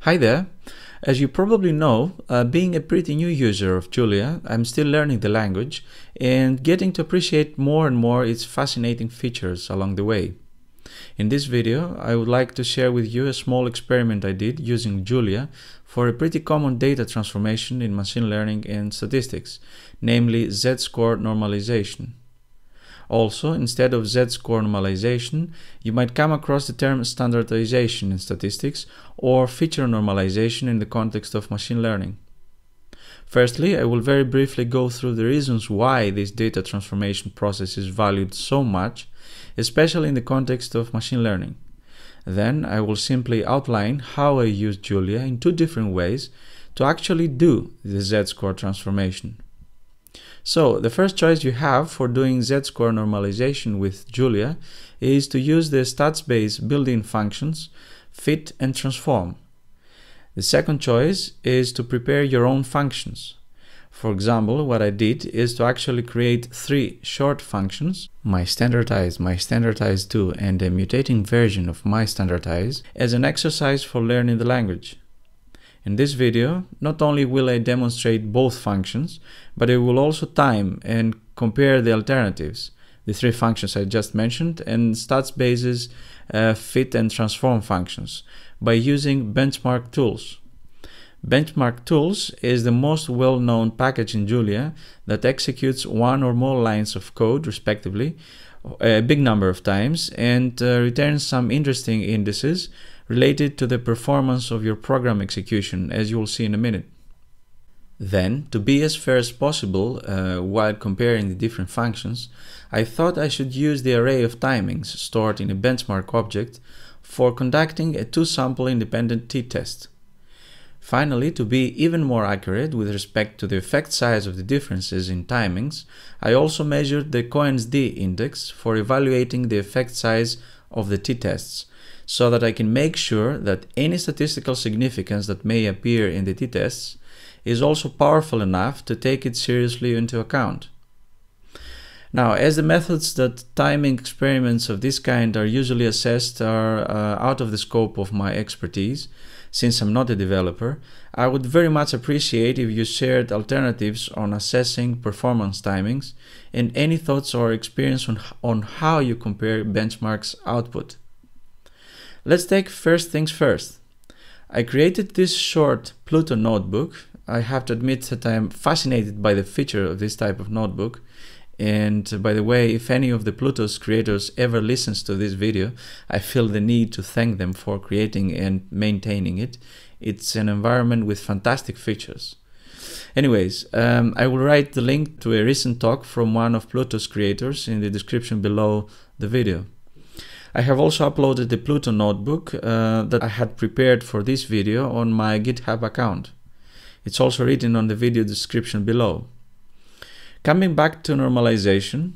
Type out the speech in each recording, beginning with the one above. Hi there! As you probably know, being a pretty new user of Julia, I'm still learning the language and getting to appreciate more and more its fascinating features along the way. In this video, I would like to share with you a small experiment I did using Julia for a pretty common data transformation in machine learning and statistics, namely z-score normalization. Also, instead of z-score normalization, you might come across the term standardization in statistics or feature normalization in the context of machine learning. Firstly, I will very briefly go through the reasons why this data transformation process is valued so much, especially in the context of machine learning. Then, I will simply outline how I used Julia in two different ways to actually do the z-score transformation. So, the first choice you have for doing z-score normalization with Julia is to use the StatsBase built-in functions fit and transform. The second choice is to prepare your own functions. For example, what I did is to actually create three short functions, MyStandardize, MyStandardize2, and a mutating version of MyStandardize, as an exercise for learning the language. In this video, not only will I demonstrate both functions, but I will also time and compare the alternatives, the three functions I just mentioned and StatsBase's fit and transform functions, by using BenchmarkTools. BenchmarkTools is the most well-known package in Julia that executes one or more lines of code, respectively, a big number of times and returns some interesting indices related to the performance of your program execution, as you will see in a minute. Then, to be as fair as possible while comparing the different functions, I thought I should use the array of timings stored in a benchmark object for conducting a two-sample independent t-test. Finally, to be even more accurate with respect to the effect size of the differences in timings, I also measured the Cohen's D index for evaluating the effect size of the t-tests, so that I can make sure that any statistical significance that may appear in the t-tests is also powerful enough to take it seriously into account. Now, as the methods that timing experiments of this kind are usually assessed are out of the scope of my expertise, since I'm not a developer, I would very much appreciate if you shared alternatives on assessing performance timings and any thoughts or experience on how you compare benchmarks output. Let's take first things first. I created this short Pluto notebook. I have to admit that I am fascinated by the feature of this type of notebook. And by the way, if any of the Pluto's creators ever listens to this video, I feel the need to thank them for creating and maintaining it. It's an environment with fantastic features. Anyways, I will write the link to a recent talk from one of Pluto's creators in the description below the video. I have also uploaded the Pluto notebook that I had prepared for this video on my GitHub account. It's also written on the video description below. Coming back to normalization,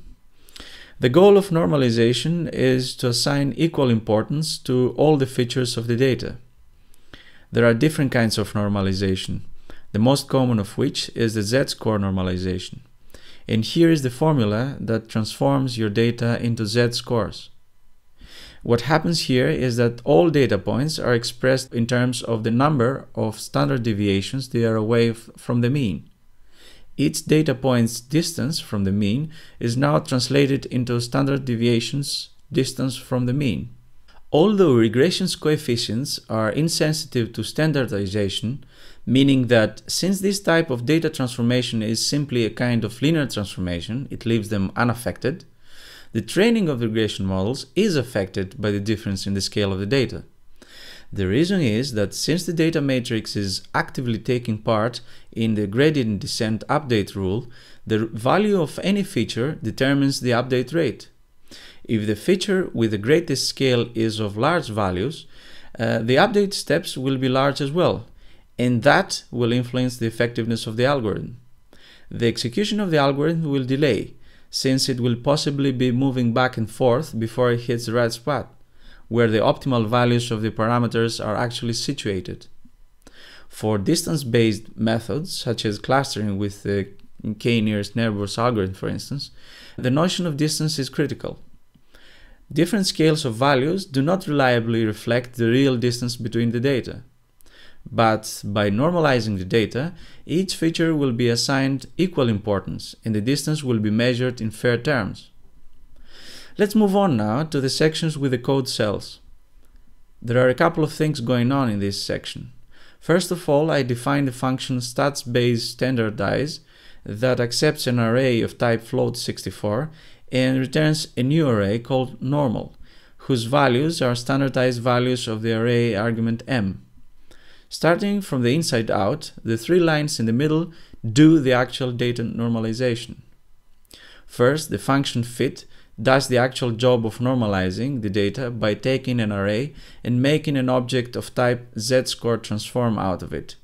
the goal of normalization is to assign equal importance to all the features of the data. There are different kinds of normalization, the most common of which is the z-score normalization. And here is the formula that transforms your data into z-scores. What happens here is that all data points are expressed in terms of the number of standard deviations they are away from the mean. Each data point's distance from the mean is now translated into standard deviation's distance from the mean. Although regression's coefficients are insensitive to standardization, meaning that since this type of data transformation is simply a kind of linear transformation, it leaves them unaffected, the training of regression models is affected by the difference in the scale of the data. The reason is that since the data matrix is actively taking part in the gradient descent update rule, the value of any feature determines the update rate. If the feature with the greatest scale is of large values, the update steps will be large as well, and that will influence the effectiveness of the algorithm. The execution of the algorithm will delay, since it will possibly be moving back and forth before it hits the right spot, where the optimal values of the parameters are actually situated. For distance-based methods, such as clustering with the k-nearest neighbors algorithm, for instance, the notion of distance is critical. Different scales of values do not reliably reflect the real distance between the data. But by normalizing the data, each feature will be assigned equal importance and the distance will be measured in fair terms. Let's move on now to the sections with the code cells. There are a couple of things going on in this section. First of all, I define the function StatsBase_standardize that accepts an array of type float64 and returns a new array called normal, whose values are standardized values of the array argument m. Starting from the inside out, the three lines in the middle do the actual data normalization. First, the function fit does the actual job of normalizing the data by taking an array and making an object of type z-score transform out of it.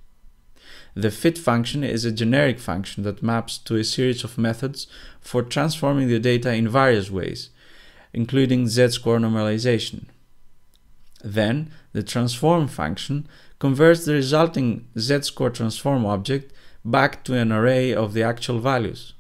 The fit function is a generic function that maps to a series of methods for transforming the data in various ways, including z-score normalization. Then, the transform function converts the resulting z-score transform object back to an array of the actual values.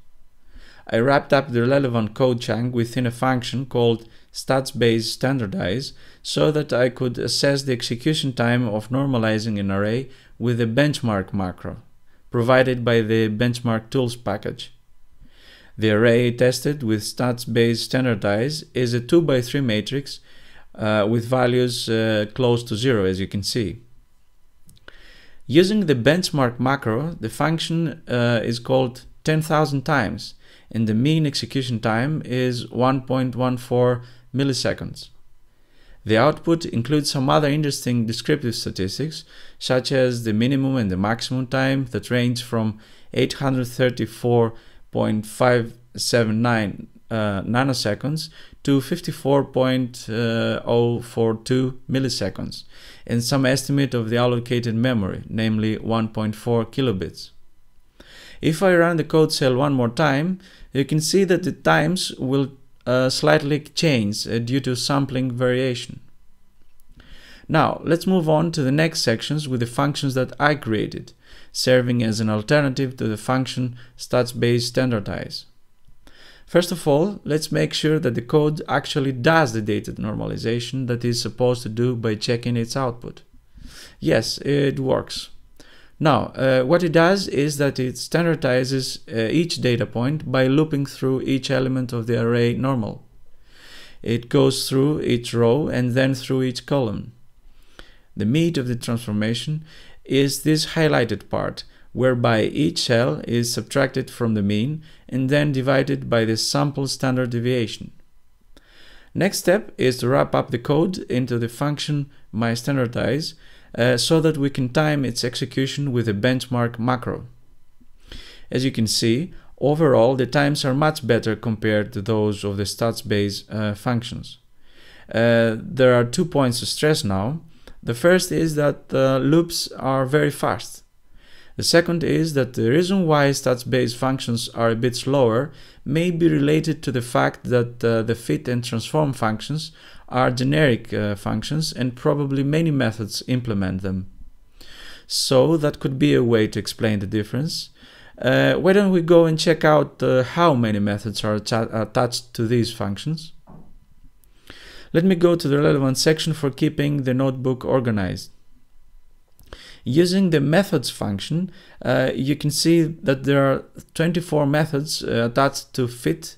I wrapped up the relevant code chunk within a function called StatsBaseStandardize so that I could assess the execution time of normalizing an array with a benchmark macro, provided by the BenchmarkTools package. The array tested with StatsBaseStandardize is a 2x3 matrix with values close to 0, as you can see. Using the benchmark macro, the function is called 10,000 times and the mean execution time is 1.14 milliseconds. The output includes some other interesting descriptive statistics, such as the minimum and the maximum time that range from 834.579 nanoseconds to 54.042 milliseconds, and some estimate of the allocated memory, namely 1.4 kilobits. If I run the code cell one more time, you can see that the times will slightly change due to sampling variation. Now, let's move on to the next sections with the functions that I created, serving as an alternative to the function StatsBaseStandardize. First of all, let's make sure that the code actually does the data normalization that it's supposed to do by checking its output. Yes, it works. Now, what it does is that it standardizes each data point by looping through each element of the array normal. It goes through each row and then through each column. The meat of the transformation is this highlighted part, whereby each cell is subtracted from the mean and then divided by the sample standard deviation. Next step is to wrap up the code into the function MyStandardize so that we can time its execution with a benchmark macro. As you can see, overall the times are much better compared to those of the StatsBase functions. There are 2 points to stress now. The first is that the loops are very fast. The second is that the reason why StatsBase functions are a bit slower may be related to the fact that the fit and transform functions are generic functions and probably many methods implement them. So that could be a way to explain the difference. Why don't we go and check out how many methods are attached to these functions? Let me go to the relevant section for keeping the notebook organized. Using the methods function, you can see that there are 24 methods attached to fit.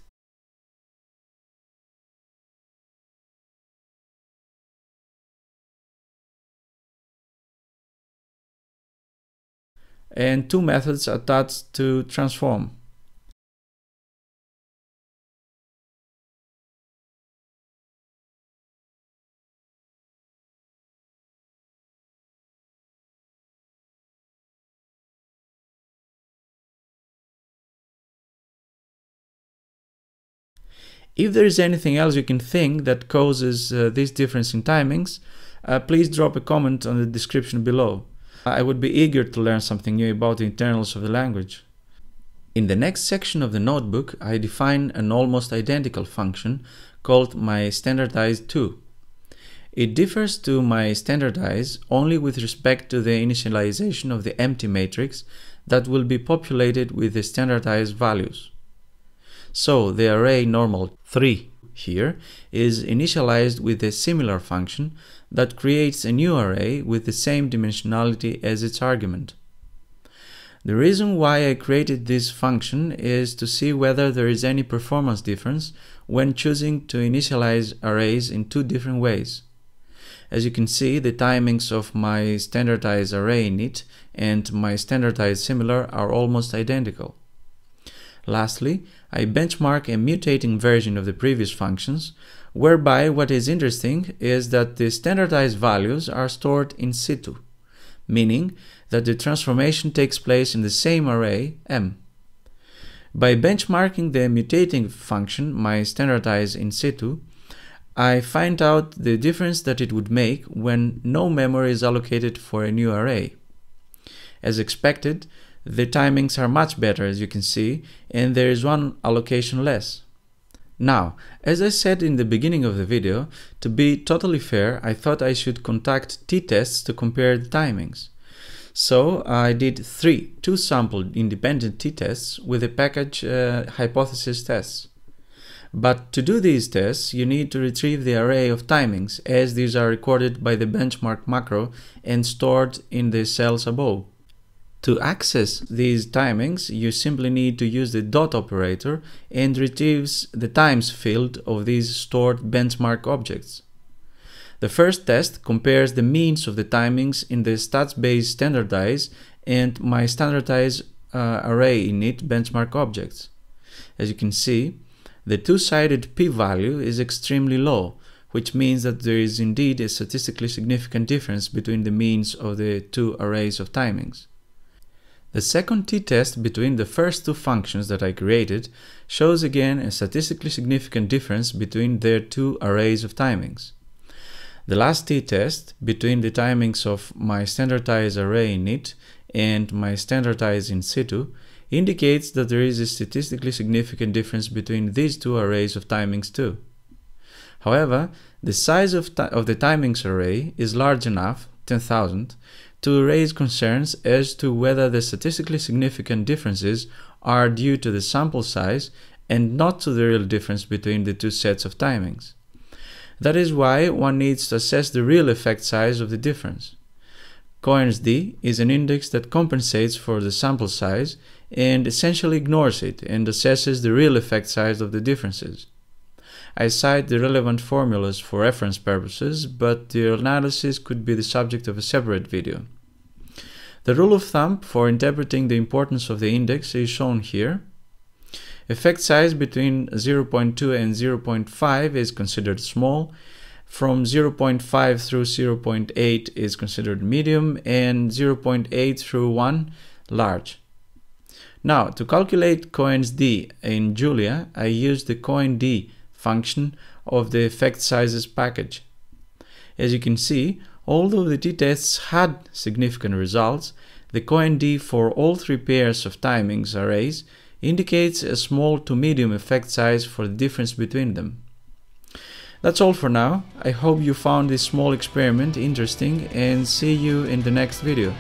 And 2 methods attached to transform. If there is anything else you can think that causes this difference in timings, please drop a comment on the description below. I would be eager to learn something new about the internals of the language. In the next section of the notebook, I define an almost identical function called MyStandardize2. It differs to MyStandardize only with respect to the initialization of the empty matrix that will be populated with the standardized values. So the array normal 3 here is initialized with a similar function that creates a new array with the same dimensionality as its argument. The reason why I created this function is to see whether there is any performance difference when choosing to initialize arrays in two different ways. As you can see, the timings of my standardized array init and my standardized similar are almost identical. Lastly, I benchmark a mutating version of the previous functions, whereby what is interesting is that the standardized values are stored in situ, meaning that the transformation takes place in the same array M. By benchmarking the mutating function MyStandardize in situ, I find out the difference that it would make when no memory is allocated for a new array. As expected, the timings are much better, as you can see, and there is one allocation less. Now, as I said in the beginning of the video, to be totally fair, I thought I should conduct t-tests to compare the timings. So I did two sample independent t-tests with the package HypothesisTests. But to do these tests, you need to retrieve the array of timings, as these are recorded by the benchmark macro and stored in the cells above. To access these timings, you simply need to use the dot operator and retrieves the times field of these stored benchmark objects. The first test compares the means of the timings in the StatsBase standardize and MyStandardize array init benchmark objects. As you can see, the two-sided p-value is extremely low, which means that there is indeed a statistically significant difference between the means of the two arrays of timings. The second t-test between the first two functions that I created shows again a statistically significant difference between their two arrays of timings. The last t-test between the timings of MyStandardize array init and MyStandardize in situ indicates that there is a statistically significant difference between these two arrays of timings too. However, the size of the timings array is large enough, 10,000, to raise concerns as to whether the statistically significant differences are due to the sample size and not to the real difference between the two sets of timings. That is why one needs to assess the real effect size of the difference. Cohen's D is an index that compensates for the sample size and essentially ignores it and assesses the real effect size of the differences. I cite the relevant formulas for reference purposes, but the analysis could be the subject of a separate video. The rule of thumb for interpreting the importance of the index is shown here. Effect size between 0.2 and 0.5 is considered small, from 0.5 through 0.8 is considered medium, and 0.8 through 1 large. Now, to calculate Cohen's D in Julia, I used the Cohen's D function of the effect sizes package. As you can see, although the t-tests had significant results, the Cohen's D for all three pairs of timings arrays indicates a small to medium effect size for the difference between them. That's all for now. I hope you found this small experiment interesting and see you in the next video.